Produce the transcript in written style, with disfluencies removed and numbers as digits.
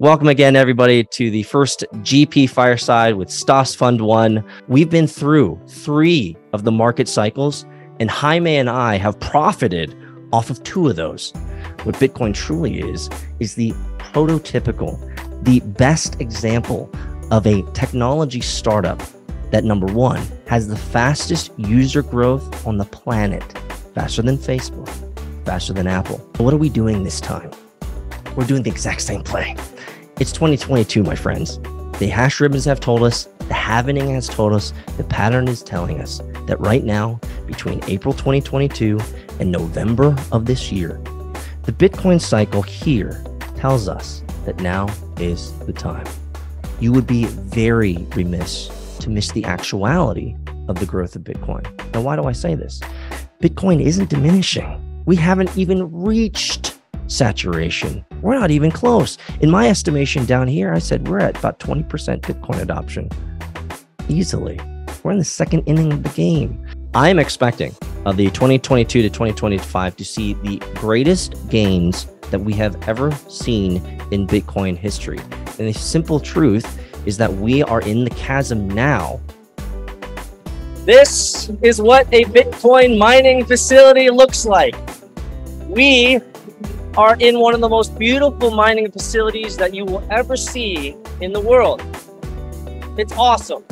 Welcome again, everybody, to the first GP Fireside with StaaS Fund One. We've been through 3 of the market cycles, and Jaime and I have profited off of 2 of those. What Bitcoin truly is the prototypical, the best example of a technology startup that, number one, has the fastest user growth on the planet, faster than Facebook, faster than Apple. But what are we doing this time? We're doing the exact same play. It's 2022, my friends. The hash ribbons have told us, the halvening has told us, the pattern is telling us that right now, between April 2022 and November of this year, the Bitcoin cycle here tells us that now is the time. You would be very remiss to miss the actuality of the growth of Bitcoin. Now, why do I say this? Bitcoin isn't diminishing. We haven't even reached saturation. We're not even close. In my estimation down here, I said we're at about 20% Bitcoin adoption. Easily. We're in the second inning of the game. I'm expecting the 2022 to 2025 to see the greatest gains that we have ever seen in Bitcoin history. And the simple truth is that we are in the chasm now. This is what a Bitcoin mining facility looks like. We are in one of the most beautiful mining facilities that you will ever see in the world. It's awesome.